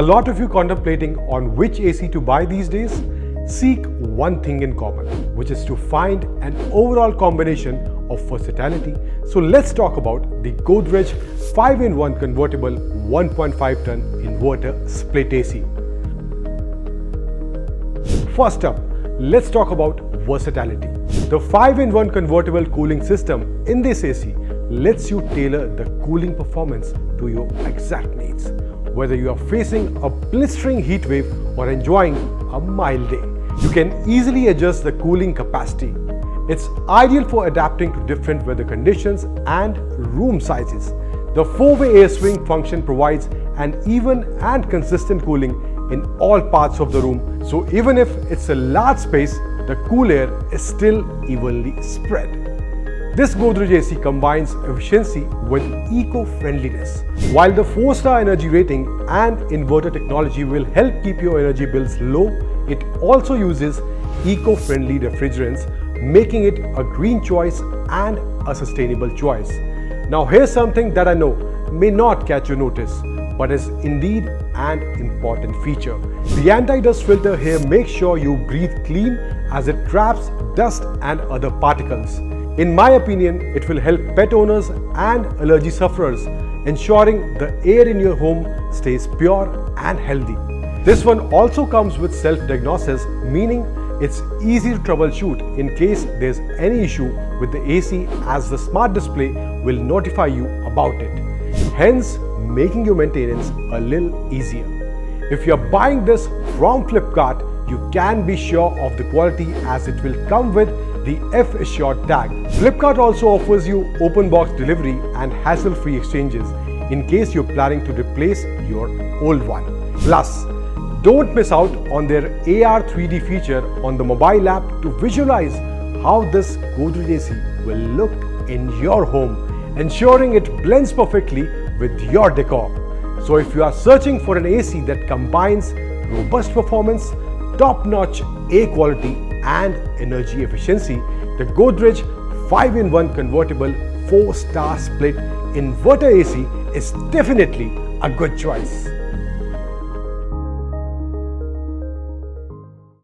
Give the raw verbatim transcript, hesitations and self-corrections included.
A lot of you contemplating on which A C to buy these days seek one thing in common, which is to find an overall combination of versatility. So let's talk about the Godrej five in one convertible one point five ton inverter split A C. First up, let's talk about versatility. The five in one convertible cooling system in this A C lets you tailor the cooling performance to your exact needs. Whether you are facing a blistering heat wave or enjoying a mild day, you can easily adjust the cooling capacity. It's ideal for adapting to different weather conditions and room sizes. The four-way air swing function provides an even and consistent cooling in all parts of the room, so even if it's a large space, the cool air is still evenly spread. This Godrej A C combines efficiency with eco-friendliness, while the four star energy rating and inverter technology will help keep your energy bills low. It also uses eco-friendly refrigerants, making it a green choice and a sustainable choice. Now here's something that I know may not catch your notice, but is indeed an important feature. The anti-dust filter here makes sure you breathe clean as it traps dust and other particles. In my opinion, it will help pet owners and allergy sufferers, ensuring the air in your home stays pure and healthy. This one also comes with self-diagnosis, meaning it's easy to troubleshoot in case there's any issue with the A C, as the smart display will notify you about it, hence making your maintenance a little easier. If you're buying this from Flipkart, you can be sure of the quality as it will come with the F Assured tag. Flipkart also offers you open box delivery and hassle-free exchanges in case you're planning to replace your old one. Plus, don't miss out on their A R three D feature on the mobile app to visualize how this Godrej A C will look in your home, ensuring it blends perfectly with your decor. So if you are searching for an A C that combines robust performance, top-notch air quality and energy efficiency, the Godrej five in one convertible four star split inverter A C is definitely a good choice.